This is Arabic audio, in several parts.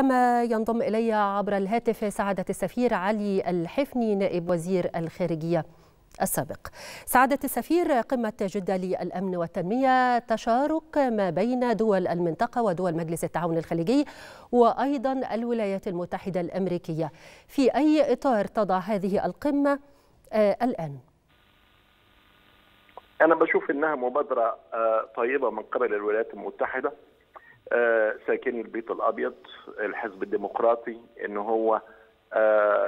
كما ينضم إلي عبر الهاتف سعادة السفير علي الحفني نائب وزير الخارجية السابق. سعادة السفير، قمة جدة للأمن والتنمية، تشارك ما بين دول المنطقة ودول مجلس التعاون الخليجي وأيضا الولايات المتحدة الأمريكية، في أي إطار تضع هذه القمة الآن؟ أنا بشوف أنها مبادرة طيبة من قبل الولايات المتحدة، ساكني البيت الأبيض، الحزب الديمقراطي، أن هو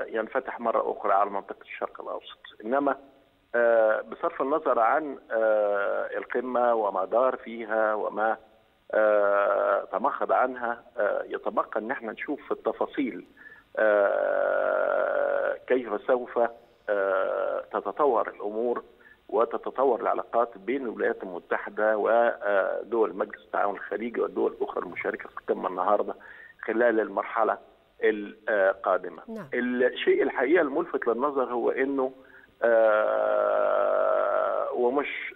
ينفتح مرة أخرى على منطقة الشرق الأوسط. إنما بصرف النظر عن القمة وما دار فيها وما تمخض عنها، يتبقى أن احنا نشوف في التفاصيل كيف سوف تتطور الأمور وتتطور العلاقات بين الولايات المتحدة ودول مجلس التعاون الخليجي والدول الأخرى المشاركة في القمة النهاردة خلال المرحلة القادمة. نعم. الشيء الحقيقة الملفت للنظر هو أنه ومش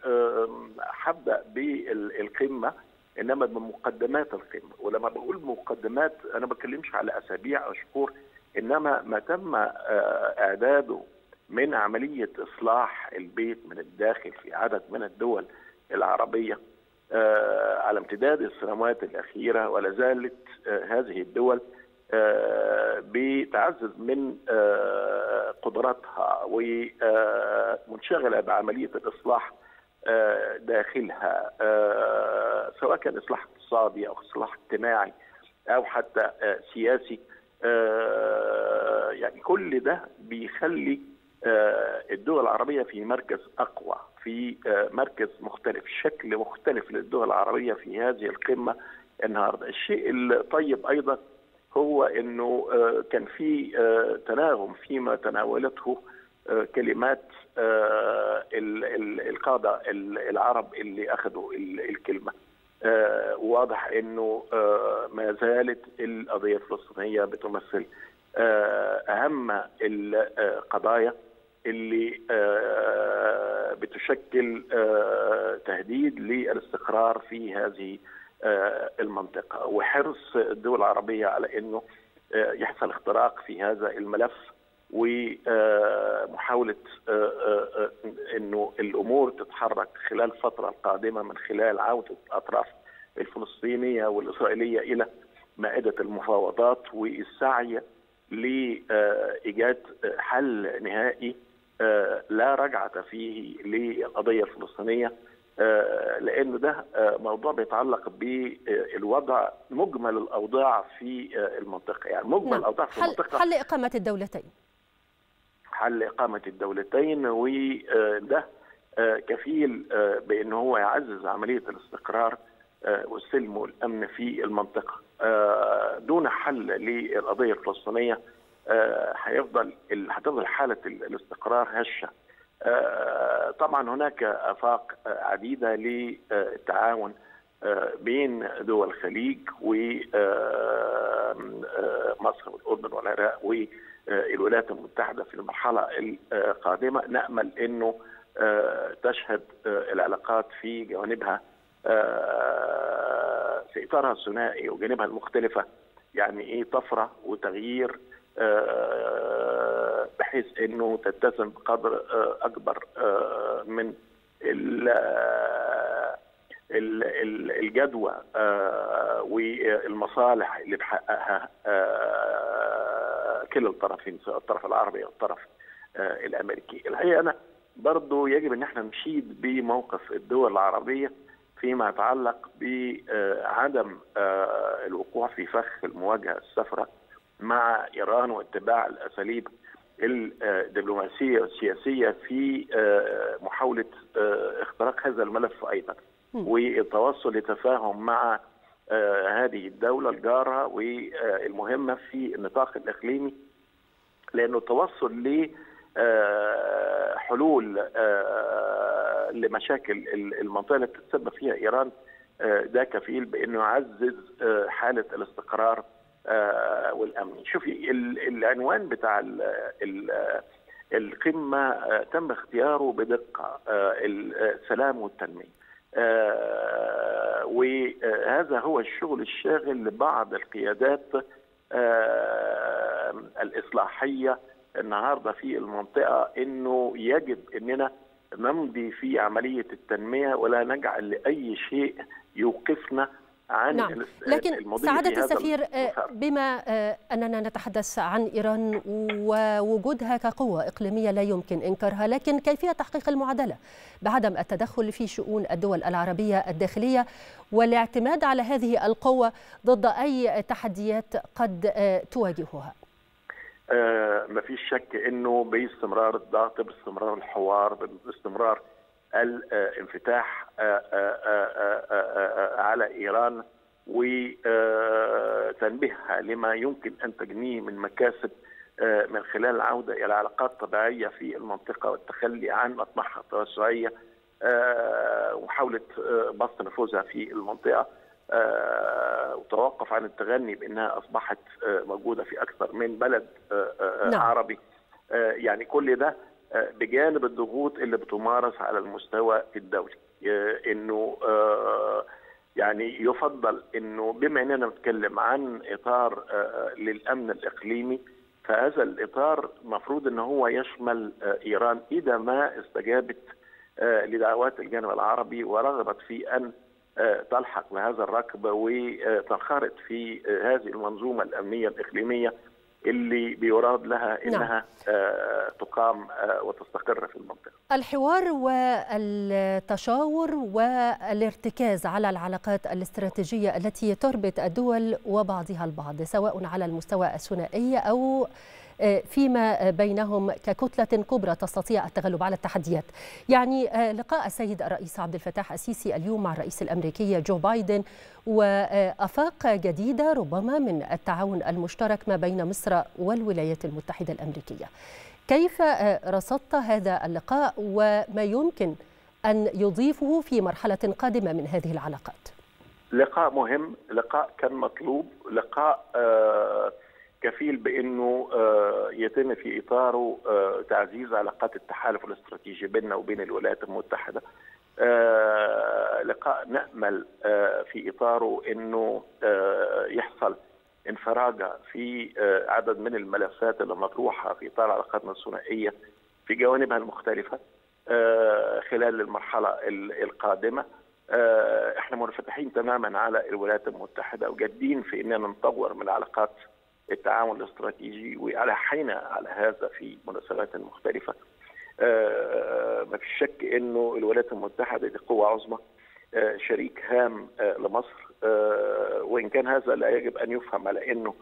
هبدأ بالقمة، إنما بمقدمات القمة. ولما بقول مقدمات أنا ما بتكلمش على أسابيع أو شهور، إنما ما تم إعداده من عملية إصلاح البيت من الداخل في عدد من الدول العربية على امتداد السنوات الأخيرة، ولا زالت هذه الدول بتعزز من قدراتها ومنشغلة بعملية الإصلاح داخلها، سواء كان إصلاح اقتصادي أو إصلاح اجتماعي أو حتى سياسي. يعني كل ده بيخلي الدول العربية في مركز أقوى، في مركز مختلف، شكل مختلف للدول العربية في هذه القمة النهاردة. الشيء الطيب أيضا هو أنه كان في تناغم فيما تناولته كلمات القادة العرب اللي أخذوا الكلمة. واضح أنه ما زالت القضية الفلسطينية بتمثل أهم القضايا اللي بتشكل تهديد للاستقرار في هذه المنطقة، وحرص الدول العربية على أنه يحصل اختراق في هذا الملف، ومحاولة أنه الأمور تتحرك خلال الفترة القادمة من خلال عودة الأطراف الفلسطينية والإسرائيلية إلى مائدة المفاوضات، والسعي لإيجاد حل نهائي لا رجعة فيه للقضية الفلسطينية، لأن ده موضوع بيتعلق بالوضع، مجمل الأوضاع في المنطقة. يعني مجمل الأوضاع في المنطقة حل إقامة الدولتين، حل إقامة الدولتين، وده كفيل بأن هو يعزز عملية الاستقرار والسلم والأمن في المنطقة. دون حل للقضية الفلسطينية هتفضل حالة الاستقرار هشة. طبعا هناك آفاق عديدة للتعاون بين دول الخليج ومصر والأردن والعراق والولايات المتحدة في المرحلة القادمة. نأمل أنه تشهد العلاقات في جوانبها، في إطارها الثنائي وجانبها المختلفة، يعني إيه طفرة وتغيير، بحيث أنه تتسم بقدر أكبر من الجدوى والمصالح اللي بحققها كلا الطرفين، سواء الطرف العربي أو الطرف الأمريكي. الحقيقة أنا برضو يجب أن احنا نشيد بموقف الدول العربية فيما يتعلق بعدم الوقوع في فخ المواجهة السفرة مع إيران، واتباع الأساليب الدبلوماسية والسياسية في محاولة اختراق هذا الملف أيضا، والتوصل لتفاهم مع هذه الدولة الجارة والمهمة في النطاق الإقليمي، لأنه التوصل لحلول لمشاكل المنطقة اللي بتتسبب فيها إيران ده كفيل بأنه يعزز حالة الاستقرار والأمن. شوفي العنوان بتاع القمة تم اختياره بدقة، السلام والتنمية، وهذا هو الشغل الشاغل لبعض القيادات الإصلاحية النهاردة في المنطقة، أنه يجب أننا نمضي في عملية التنمية ولا نجعل لأي شيء يوقفنا عن لكن سعادة السفير، بما أننا نتحدث عن إيران ووجودها كقوة إقليمية لا يمكن إنكارها، لكن كيفية تحقيق المعادلة بعدم التدخل في شؤون الدول العربية الداخلية والاعتماد على هذه القوة ضد أي تحديات قد تواجهها؟ ما فيش شك أنه باستمرار الضغط، باستمرار الحوار، باستمرار الانفتاح على إيران وتنبيهها لما يمكن أن تجنيه من مكاسب من خلال العودة إلى علاقات طبيعية في المنطقة والتخلي عن مطمحها التوسعية ومحاولة بسط نفوذها في المنطقة وتوقف عن التغني بأنها أصبحت موجودة في أكثر من بلد عربي. يعني كل ده بجانب الضغوط اللي بتمارس على المستوى الدولي، انه يعني يفضل انه بما اننا بنتكلم عن اطار للامن الاقليمي، فهذا الاطار مفروض ان هو يشمل ايران اذا ما استجابت لدعوات الجانب العربي ورغبت في ان تلحق بهذا الركب وتنخرط في هذه المنظومه الامنيه الاقليميه اللي بيراد لها انها تقام وتستقر في المنطقه. الحوار والتشاور والارتكاز على العلاقات الاستراتيجيه التي تربط الدول وبعضها البعض، سواء على المستوى الثنائي او فيما بينهم ككتلة كبرى تستطيع التغلب على التحديات. يعني لقاء السيد الرئيس عبد الفتاح السيسي اليوم مع الرئيس الأمريكي جو بايدن وأفاق جديدة ربما من التعاون المشترك ما بين مصر والولايات المتحدة الأمريكية. كيف رصدت هذا اللقاء وما يمكن أن يضيفه في مرحلة قادمة من هذه العلاقات؟ لقاء مهم، لقاء كان مطلوب، لقاء كفيل بأنه يتم في إطاره تعزيز علاقات التحالف الاستراتيجي بيننا وبين الولايات المتحدة. لقاء نأمل في إطاره أنه يحصل انفراجة في عدد من الملفات المطروحة في إطار علاقاتنا الثنائية في جوانبها المختلفة خلال المرحلة القادمة. احنا منفتحين تماما على الولايات المتحدة وجادين في أننا نطور من علاقات التعاون الاستراتيجي وعلى حين على هذا في مناسبات مختلفة. ما فيش شك أنه الولايات المتحدة دي قوة عظمى، شريك هام لمصر، وإن كان هذا لا يجب أن يفهم على أنه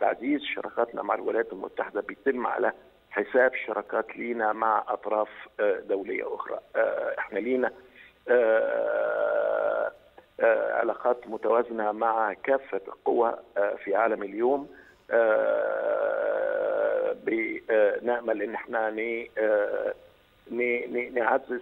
تعزيز شراكاتنا مع الولايات المتحدة بيتم على حساب شراكات لينا مع أطراف دولية أخرى. احنا لينا علاقات متوازنة مع كافة القوى في عالم اليوم. بنأمل ان احنا نعزز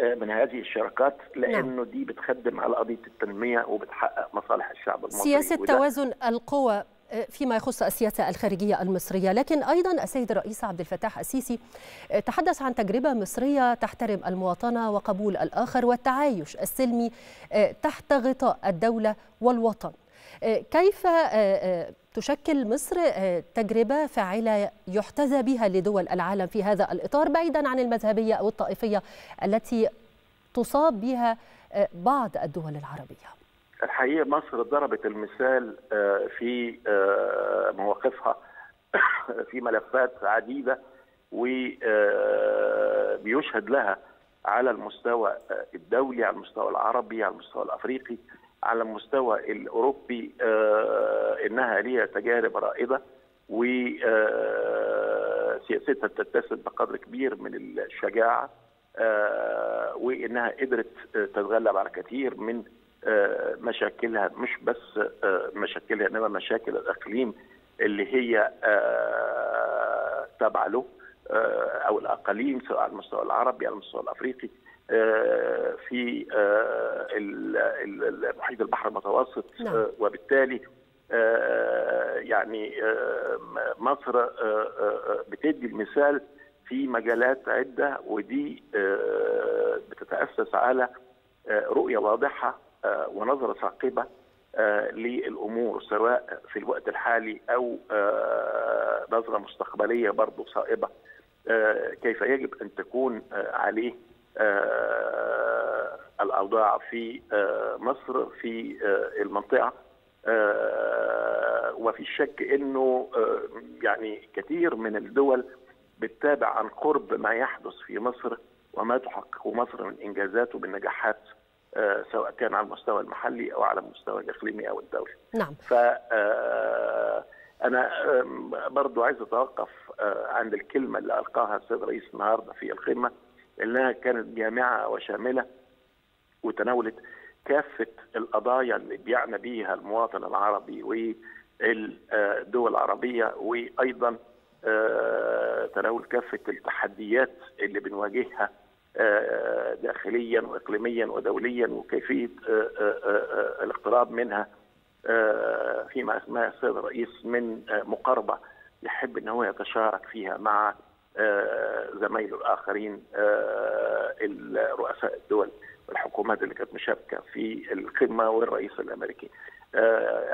من هذه الشراكات، لانه دي بتخدم على قضية التنمية وبتحقق مصالح الشعب المصري. سياسة توازن القوى فيما يخص السياسة الخارجية المصرية، لكن أيضا السيد الرئيس عبد الفتاح السيسي تحدث عن تجربة مصرية تحترم المواطنة وقبول الآخر والتعايش السلمي تحت غطاء الدولة والوطن. كيف تشكل مصر تجربة فاعلة يحتذى بها لدول العالم في هذا الإطار، بعيدا عن المذهبية أو الطائفية التي تصاب بها بعض الدول العربية؟ الحقيقة مصر ضربت المثال في مواقفها في ملفات عديدة وبيشهد لها على المستوى الدولي، على المستوى العربي، على المستوى الأفريقي، على المستوى الأوروبي، إنها ليها تجارب رائدة وسياستها تتسم بقدر كبير من الشجاعة، وإنها قدرت تتغلب على كثير من مشاكلها، مش بس مشاكلها انما مشاكل الاقليم اللي هي تابعه له او الاقاليم، سواء على المستوى العربي على المستوى الافريقي في محيط البحر المتوسط. وبالتالي يعني مصر بتدي المثال في مجالات عده، ودي بتتاسس على رؤيه واضحه ونظرة ثاقبة للأمور سواء في الوقت الحالي أو نظرة مستقبلية برضو صائبة، كيف يجب أن تكون عليه الأوضاع في مصر في المنطقة. وفي شك أنه يعني كثير من الدول بتتابع عن قرب ما يحدث في مصر وما تحقق مصر من إنجازات وبالنجاحات سواء كان على المستوى المحلي أو على المستوى الإقليمي أو الدولي. نعم. فأنا برضو عايز أتوقف عند الكلمة اللي ألقاها السيد الرئيس النهاردة في القمة، إنها كانت جامعة وشاملة وتناولت كافة القضايا اللي بيعنى بيها المواطن العربي والدول العربية، وأيضا تناول كافة التحديات اللي بنواجهها داخليا وإقليميا ودوليا وكيفية الاقتراب منها، فيما أسماه السيد الرئيس من مقاربة يحب أنه يتشارك فيها مع زمايله الآخرين الرؤساء الدول والحكومات اللي كانت مشاركة في القمة والرئيس الأمريكي.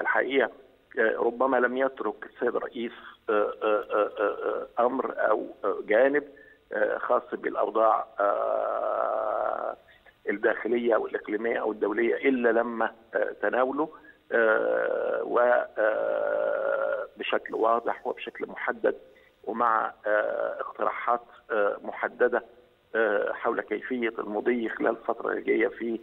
الحقيقة ربما لم يترك السيد الرئيس أمر أو جانب خاص بالأوضاع الداخلية والإقليمية أو الدولية إلا لما تناوله وبشكل واضح وبشكل محدد ومع اقتراحات محددة حول كيفية المضي خلال الفترة الجاية في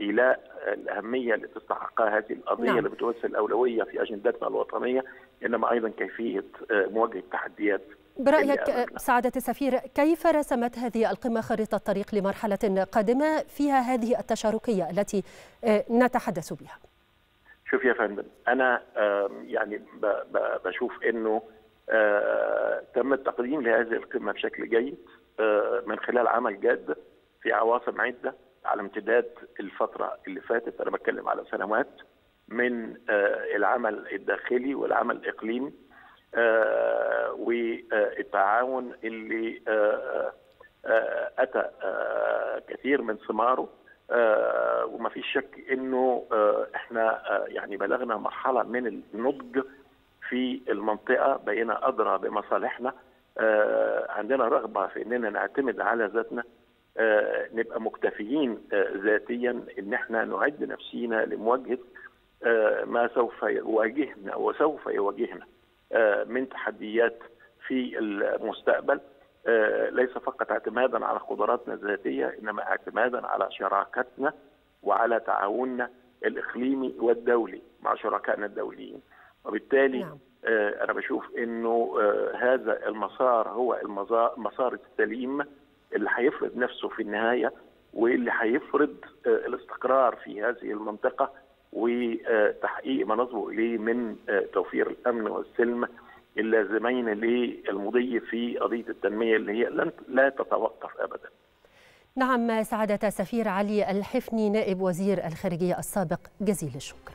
إيلاء الأهمية اللي تستحقها هذه القضية. نعم. اللي بتمثل أولوية في أجندتنا الوطنية، إنما أيضا كيفية مواجهة التحديات. برأيك سعادة السفير، كيف رسمت هذه القمة خريطة الطريق لمرحلة قادمة فيها هذه التشاركية التي نتحدث بها؟ شوف يا فندم، أنا يعني بشوف إنه تم التقديم لهذه القمة بشكل جيد من خلال عمل جاد في عواصم عدة على امتداد الفترة اللي فاتت، أنا بتكلم على سنوات من العمل الداخلي والعمل الإقليمي والتعاون اللي أتى كثير من ثماره، وما فيش شك إنه إحنا يعني بلغنا مرحلة من النضج في المنطقة، بقينا أدرى بمصالحنا، عندنا رغبة في إننا نعتمد على ذاتنا، نبقى مكتفيين ذاتيا، إن احنا نعد نفسينا لمواجهة ما سوف يواجهنا وسوف يواجهنا من تحديات في المستقبل، ليس فقط اعتمادا على قدراتنا الذاتية إنما اعتمادا على شراكتنا وعلى تعاوننا الإقليمي والدولي مع شركائنا الدوليين. وبالتالي نعم. أنا بشوف أنه هذا المسار هو المسار السليم اللي هيفرض نفسه في النهاية واللي هيفرض الاستقرار في هذه المنطقة وتحقيق ما نصبو إليه من توفير الأمن والسلم اللازمين للمضي في قضية التنمية اللي هي لا تتوقف أبدا. نعم سعادة السفير علي الحفني نائب وزير الخارجية السابق، جزيل الشكر.